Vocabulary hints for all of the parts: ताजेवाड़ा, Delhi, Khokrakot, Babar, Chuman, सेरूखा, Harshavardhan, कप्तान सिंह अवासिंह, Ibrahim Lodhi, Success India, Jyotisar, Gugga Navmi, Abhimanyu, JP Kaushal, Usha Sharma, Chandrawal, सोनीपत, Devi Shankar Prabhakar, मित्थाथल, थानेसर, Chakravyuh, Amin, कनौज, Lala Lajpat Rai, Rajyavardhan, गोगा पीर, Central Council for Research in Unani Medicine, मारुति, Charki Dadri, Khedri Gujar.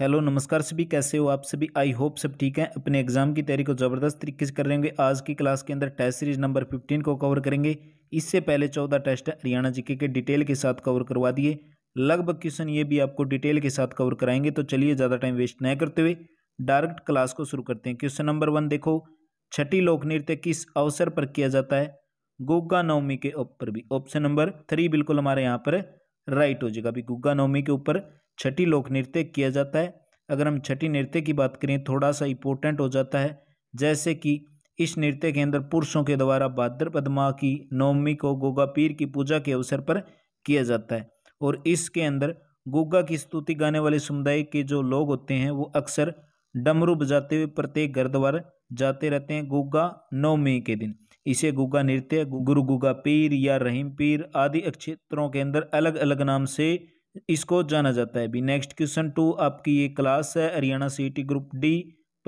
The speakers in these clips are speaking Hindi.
हेलो नमस्कार सभी, कैसे हो आप सभी। आई होप सब ठीक हैं। अपने एग्जाम की तैयारी को ज़बरदस्त तरीके से कर रहे होंगे। आज की क्लास के अंदर टेस्ट सीरीज नंबर 15 को कवर करेंगे। इससे पहले 14 टेस्ट हरियाणा जीके के डिटेल के साथ कवर करवा दिए, लगभग क्वेश्चन ये भी आपको डिटेल के साथ कवर कराएंगे। तो चलिए ज़्यादा टाइम वेस्ट न करते हुए डायरेक्ट क्लास को शुरू करते हैं। क्वेश्चन नंबर 1 देखो, छठी लोक नृत्य किस अवसर पर किया जाता है? गुग्गा नवमी के ऊपर भी। ऑप्शन नंबर 3 बिल्कुल हमारे यहाँ पर राइट हो जाएगा। अभी गुग्गा नवमी के ऊपर छठी लोक नृत्य किया जाता है। अगर हम छठी नृत्य की बात करें, थोड़ा सा इंपॉर्टेंट हो जाता है, जैसे कि इस नृत्य के अंदर पुरुषों के द्वारा भाद्रपद माह की नवमी को गोगा पीर की पूजा के अवसर पर किया जाता है। और इसके अंदर गोगा की स्तुति गाने वाले समुदाय के जो लोग होते हैं वो अक्सर डमरू बजाते हुए प्रत्येक घर द्वार जाते रहते हैं गोगा नवमी के दिन। इसे गोगा नृत्य, गुरु गोगा पीर या रहीम पीर आदि क्षेत्रों के अंदर अलग अलग नाम से इसको जाना जाता है। भी नेक्स्ट क्वेश्चन 2, आपकी ये क्लास है Haryana CET group D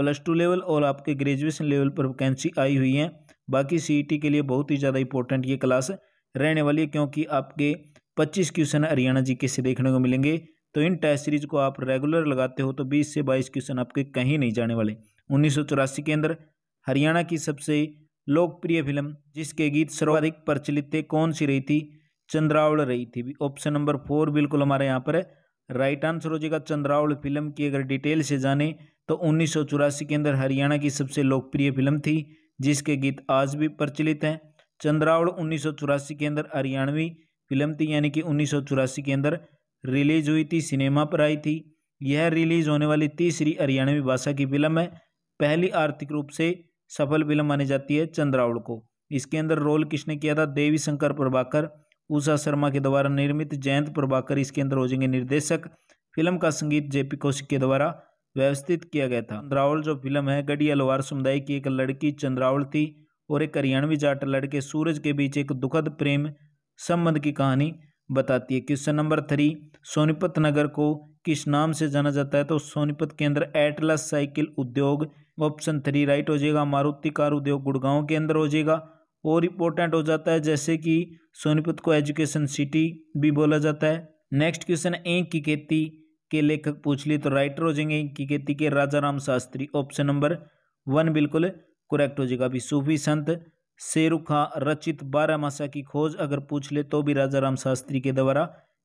+2 level और आपके ग्रेजुएशन लेवल पर वैकेंसी आई हुई है। बाकी सीईटी के लिए बहुत ही ज़्यादा इंपॉर्टेंट ये क्लास रहने वाली है, क्योंकि आपके 25 क्वेश्चन हरियाणा जीके से देखने को मिलेंगे। तो इन टेस्ट सीरीज को आप रेगुलर लगाते हो तो 20 से 22 क्वेश्चन आपके कहीं नहीं जाने वाले। 1984 के अंदर हरियाणा की सबसे लोकप्रिय फिल्म जिसके गीत सर्वाधिक प्रचलित थे कौन सी रही थी? चंद्रावल रही थी। भी ऑप्शन नंबर 4 बिल्कुल हमारे यहाँ पर राइट आंसर हो जाएगा। चंद्रावल फिल्म की अगर डिटेल से जाने तो 1984 के अंदर हरियाणा की सबसे लोकप्रिय फिल्म थी जिसके गीत आज भी प्रचलित हैं। चंद्रावल 1984 के अंदर हरियाणवी फिल्म थी, यानी कि 1984 के अंदर रिलीज हुई थी, सिनेमा पर आई थी। यह रिलीज होने वाली तीसरी हरियाणवी भाषा की फिल्म है। पहली आर्थिक रूप से सफल फिल्म मानी जाती है चंद्रावल को। इसके अंदर रोल किसने किया था? देवी शंकर प्रभाकर, उषा शर्मा के द्वारा निर्मित। जयंत प्रभाकर इसके अंदर हो जाएंगे निर्देशक। फिल्म का संगीत जेपी कौशिक के द्वारा व्यवस्थित किया गया था। चंद्रावल जो फिल्म है, गढ़ी अलवार समुदाय की एक लड़की चंद्रावल थी और एक हरियाणवी जाट लड़के सूरज के बीच एक दुखद प्रेम संबंध की कहानी बताती है। क्वेश्चन नंबर 3, सोनीपत नगर को किस नाम से जाना जाता है? तो सोनीपत के अंदर एटलस साइकिल उद्योग, ऑप्शन 3 राइट हो जाएगा। मारुति कार उद्योग गुड़गांव के अंदर हो जाएगा और इंपॉर्टेंट हो जाता है, जैसे कि सोनीपत को एजुकेशन सिटी भी बोला जाता है। नेक्स्ट क्वेश्चन, ईंट की खेती के लेखक पूछ लिए तो राइटर हो जाएंगे ईंट की खेती के राजाराम शास्त्री। ऑप्शन नंबर 1 बिल्कुल करेक्ट हो जाएगा। अभी सूफी संत सेरूखा रचित 12 मासा की खोज अगर पूछ ले तो भी राजाराम शास्त्री के द्वारा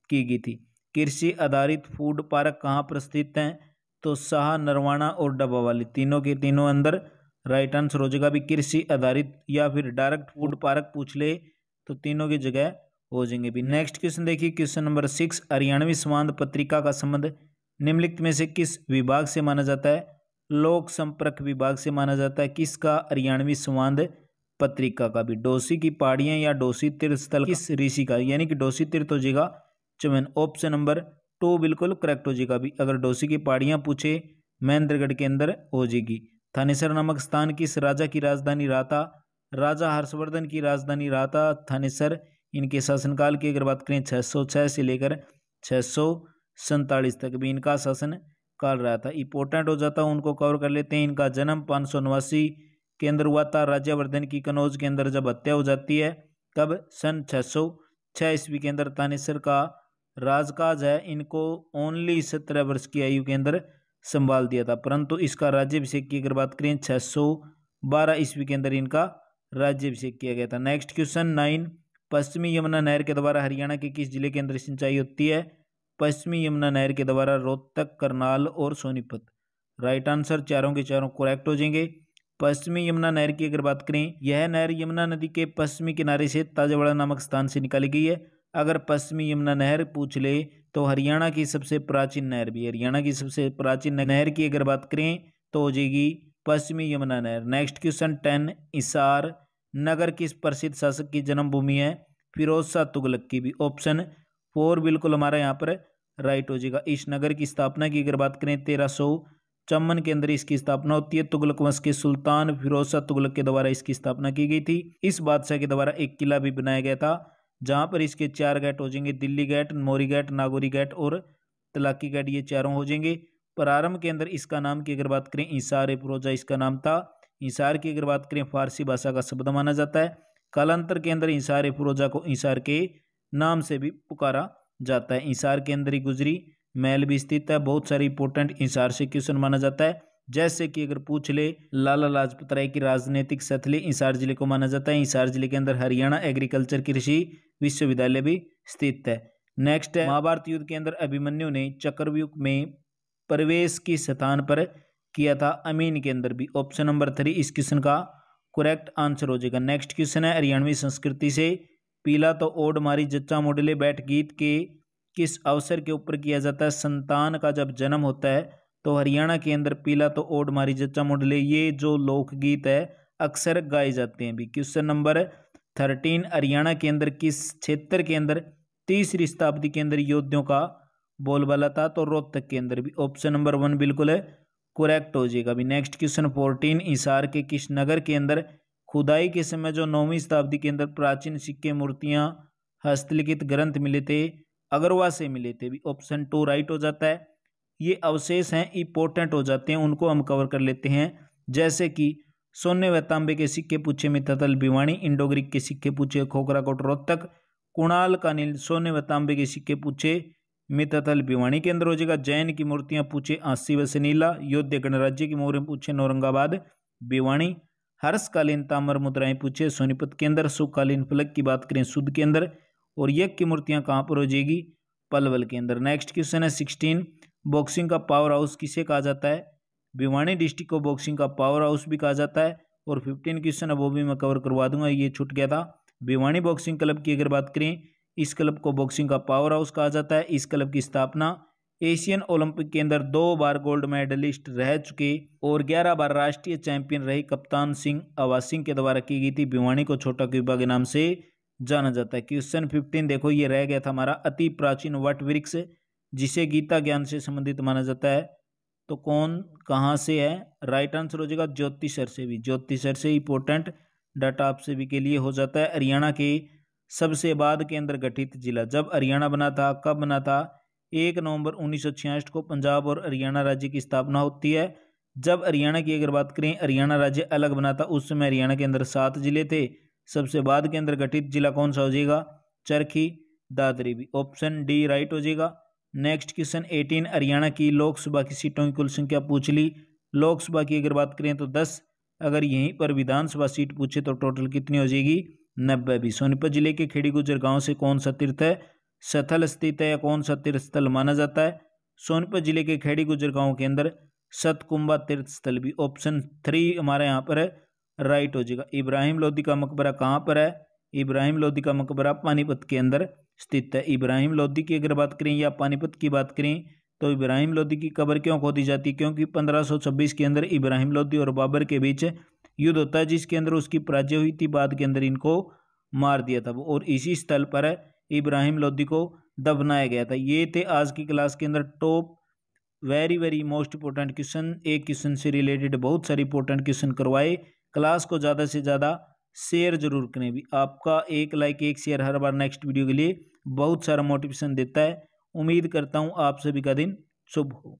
की गई थी। कृषि आधारित फूड पार्क कहाँ पर स्थित हैं? तो शाह, नरवाना और डब्बावाली, तीनों के तीनों अंदर राइट आंसर हो जाएगा। अभी कृषि आधारित या फिर डायरेक्ट फूड पार्क पूछ ले तो तीनों की जगह हो जाएंगे। भी नेक्स्ट क्वेश्चन देखिए, क्वेश्चन नंबर 6, हरियाणवी संवाद पत्रिका का संबंध निम्नलिखित में से किस विभाग से माना जाता है? लोक संपर्क विभाग से माना जाता है। किसका? हरियाणवी संवाद पत्रिका का। भी डोसी की पहाड़ियाँ या डोसी तीर्थ स्थल किस ऋषि का, यानी कि डोसी तीर्थ हो जाएगा चुमन। ऑप्शन नंबर 2 बिल्कुल करेक्ट हो जाएगा। अभी अगर डोसी की पहाड़ियाँ पूछे महेंद्रगढ़ के अंदर हो जाएगी। थानेसर नामक स्थान किस राजा की राजधानी रहा था? राजा हर्षवर्धन की राजधानी रहा था थानेसर। इनके शासनकाल की अगर बात करें 606 से लेकर 647 तक भी इनका शासनकाल रहा था। इंपॉर्टेंट हो जाता है, उनको कवर कर लेते हैं। इनका जन्म 589 के अंदर हुआ था। राज्यवर्धन की कनौज के अंदर जब हत्या हो जाती है तब सन 606 ईस्वी के अंदर थानेसर का राजकाज है, इनको ओनली 17 वर्ष की आयु के अंदर संभाल दिया था। परंतु इसका राज्याभिषेक की अगर बात करें 612 ईस्वी के अंदर इनका राज्याभिषेक किया गया था। नेक्स्ट क्वेश्चन 9, पश्चिमी यमुना नहर के द्वारा हरियाणा के किस जिले के अंदर सिंचाई होती है? पश्चिमी यमुना नहर के द्वारा रोहतक, करनाल और सोनीपत। राइट आंसर चारों के चारों करेक्ट हो जाएंगे। पश्चिमी यमुना नहर की अगर बात करें, यह नहर यमुना नदी के पश्चिमी किनारे से ताजेवाड़ा नामक स्थान से निकाली गई है। अगर पश्चिमी यमुना नहर पूछ ले तो हरियाणा की सबसे प्राचीन नहर भी। हरियाणा की सबसे प्राचीन नहर की अगर बात करें तो हो जाएगी पश्चिमी यमुना नहर। नेक्स्ट क्वेश्चन 10, हिसार नगर किस प्रसिद्ध शासक की जन्मभूमि है? फिरोज शाह तुगलक की। भी ऑप्शन 4 बिल्कुल हमारा यहाँ पर राइट हो जाएगा। इस नगर की स्थापना की अगर बात करें 1354 के अंदर इसकी स्थापना होती है। तुगलक वंश के सुल्तान फिरोज शाह तुगलक के द्वारा इसकी स्थापना की गई थी। इस बादशाह के द्वारा एक किला भी बनाया गया था जहाँ पर इसके 4 गेट हो जाएंगे, Delhi gate, Mori gate, Nagauri gate और तलाकी गेट, ये चारों हो जाएंगे। प्रारंभ के अंदर इसका नाम की अगर बात करें हिसार फिरोजा इसका नाम था। हिसार की अगर बात करें फारसी भाषा का शब्द माना जाता है। कालांतर के अंदर हिसार फिरोजा को हिसार के नाम से भी पुकारा जाता है। हिसार के अंदर ही गुजरी महल भी स्थित है। बहुत सारे इंपोर्टेंट हिसार से क्वेश्चन माना जाता है, जैसे कि अगर पूछ ले लाला लाजपत राय की राजनीतिक स्थली हिसार जिले को माना जाता है। हिसार जिले के अंदर हरियाणा एग्रीकल्चर कृषि विश्वविद्यालय भी स्थित है। नेक्स्ट है, महाभारत युद्ध के अंदर अभिमन्यु ने चक्रव्यूह में प्रवेश के स्थान पर किया था, अमीन के अंदर भी। ऑप्शन नंबर 3 इस क्वेश्चन का करेक्ट आंसर हो जाएगा। नेक्स्ट क्वेश्चन है, हरियाणवी संस्कृति से पीला तो ओड मारी जच्चा मोडले बैठ गीत के किस अवसर के ऊपर किया जाता है? संतान का जब जन्म होता है। तो हरियाणा के अंदर पीला तो ओड मारी जच्चा मोडले, ये जो लोकगीत है अक्सर गाए जाते हैं भी। क्वेश्चन नंबर 13, हरियाणा के अंदर किस क्षेत्र के अंदर 3री शताब्दी के अंदर योद्धियों का बोलबाला था? तो रोहतक के अंदर भी। ऑप्शन नंबर 1 बिल्कुल है करेक्ट हो जाएगा भी। नेक्स्ट क्वेश्चन 14, हिसार के किस नगर के अंदर खुदाई के समय जो 9वीं शताब्दी के अंदर प्राचीन सिक्के मूर्तियां हस्तलिखित ग्रंथ मिले थे? अगरवा से मिले थे भी। ऑप्शन 2 राइट हो जाता है। ये अवशेष हैं, इंपॉर्टेंट हो जाते हैं, उनको हम कवर कर लेते हैं, जैसे कि सोने व तांबे के सिक्के पूछे मित्थाथल भिवानी, इंडो ग्रीक के सिक्के पूछे खोखराकोट रोहतक, कुणाल का नील सोने व तांबे के सिक्के पूछे मित्थाथल भिवानी के अंदर हो जाएगा, जैन की मूर्तियां पूछे आशी व सनीला, योद्ध गणराज्य की मूर्तियां पूछे नौरंगाबाद भिवानी, हर्षकालीन ताम्र मुद्राएं पूछे सोनीपत के अंदर, सुखकालीन फलक की बात करें शुद्ध के अंदर, और यज्ञ की मूर्तियां कहाँ पर हो जाएगी? पलवल के अंदर। नेक्स्ट क्वेश्चन है 16, बॉक्सिंग का पावर हाउस किसे कहा जाता है? भिवानी डिस्ट्रिक्ट को बॉक्सिंग का पावर हाउस भी कहा जाता है। और 15 क्वेश्चन है वो भी मैं कवर करवा दूंगा, ये छूट गया था। भिवानी बॉक्सिंग क्लब की अगर बात करें, इस क्लब को बॉक्सिंग का पावर हाउस कहा जाता है। इस क्लब की स्थापना एशियन ओलंपिक के अंदर 2 बार गोल्ड मेडलिस्ट रह चुके और 11 बार राष्ट्रीय चैंपियन रहे कप्तान सिंह अवासिंह के द्वारा की गई थी। भिवानी को छोटा क्यूबा के नाम से जाना जाता है। क्वेश्चन 15 देखो, ये रह गया था हमारा, अति प्राचीन वट वृक्ष जिसे गीता ज्ञान से संबंधित माना जाता है, तो कौन कहाँ से है? राइट आंसर हो जाएगा ज्योतिसर से भी। ज्योतिसर से इंपोर्टेंट डाटा आपसे भी के लिए हो जाता है। हरियाणा के सबसे बाद के अंदर गठित जिला जब हरियाणा बना था, कब बना था? 1 नवंबर 1966 को पंजाब और हरियाणा राज्य की स्थापना होती है। जब हरियाणा की अगर बात करें, हरियाणा राज्य अलग बना था, उस समय हरियाणा के अंदर 7 जिले थे। सबसे बाद के अंदर गठित जिला कौन सा हो जाएगा? चरखी दादरी भी। ऑप्शन डी राइट हो जाएगा। नेक्स्ट क्वेश्चन 18, हरियाणा की लोकसभा की सीटों की कुल संख्या पूछ ली। लोकसभा की अगर बात करें तो 10, अगर यहीं पर विधानसभा सीट पूछे तो टोटल कितनी हो जाएगी? 90 भी। सोनीपत जिले के खेड़ी गुजर गांव से कौन सा तीर्थ है स्थल स्थित है, या कौन सा तीर्थ स्थल माना जाता है? सोनीपत जिले के खेड़ी गुजर गांव के अंदर सतकुंबा तीर्थ स्थल भी। ऑप्शन 3 हमारे यहाँ पर है, राइट हो जाएगा। इब्राहिम लोधी का मकबरा कहाँ पर है? इब्राहिम लोधी का मकबरा पानीपत के अंदर स्थित है। इब्राहिम लोधी की अगर बात करें या पानीपत की बात करें, तो इब्राहिम लोधी की कब्र क्यों खोदी जाती है? क्योंकि 1526 के अंदर इब्राहिम लोधी और बाबर के बीच युद्ध होता है, जिसके अंदर उसकी पराजय हुई थी, बाद के अंदर इनको मार दिया था, और इसी स्थल पर इब्राहिम लोधी को दफनाया गया था। ये थे आज की क्लास के अंदर top very very most important question. एक क्वेश्चन से रिलेटेड बहुत सारे इंपोर्टेंट क्वेश्चन करवाए। क्लास को ज़्यादा से ज़्यादा शेयर जरूर करें भी। आपका एक लाइक एक शेयर हर बार नेक्स्ट वीडियो के लिए बहुत सारा मोटिवेशन देता है। उम्मीद करता हूँ आप सभी का दिन शुभ हो।